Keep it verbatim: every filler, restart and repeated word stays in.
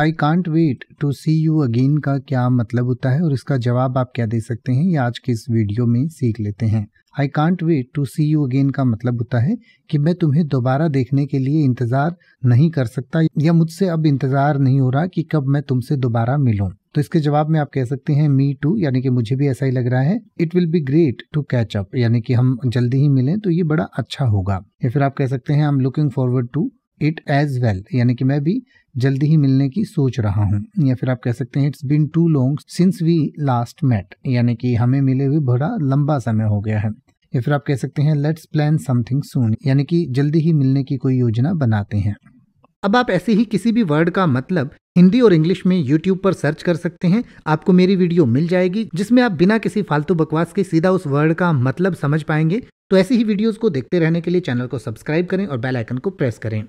I can't wait to see you again का क्या मतलब होता है और इसका जवाब आप क्या दे सकते हैं, ये आज के इस वीडियो में सीख लेते हैं। I can't wait to see you again का मतलब होता है कि मैं तुम्हें दोबारा देखने के लिए इंतजार नहीं कर सकता या मुझसे अब इंतजार नहीं हो रहा कि कब मैं तुमसे दोबारा मिलूं। तो इसके जवाब में आप कह सकते हैं मी टू, यानी कि मुझे भी ऐसा ही लग रहा है। It will be great to catch up, यानी कि हम जल्दी ही मिलें तो ये बड़ा अच्छा होगा। या फिर आप कह सकते हैं I am looking forward to it as well, यानी कि मैं भी जल्दी ही मिलने की सोच रहा हूँ। या फिर आप कह सकते हैं it's been too long since we last met, यानी कि हमें मिले हुए बड़ा लंबा समय हो गया है। या फिर आप कह सकते हैं लेट्स प्लान समथिंग सून, यानी कि जल्दी ही मिलने की कोई योजना बनाते हैं। अब आप ऐसे ही किसी भी वर्ड का मतलब हिंदी और इंग्लिश में यूट्यूब पर सर्च कर सकते हैं, आपको मेरी वीडियो मिल जाएगी जिसमें आप बिना किसी फालतू बकवास के सीधा उस वर्ड का मतलब समझ पाएंगे। तो ऐसी ही वीडियोस को देखते रहने के लिए चैनल को सब्सक्राइब करें और बेल आइकन को प्रेस करें।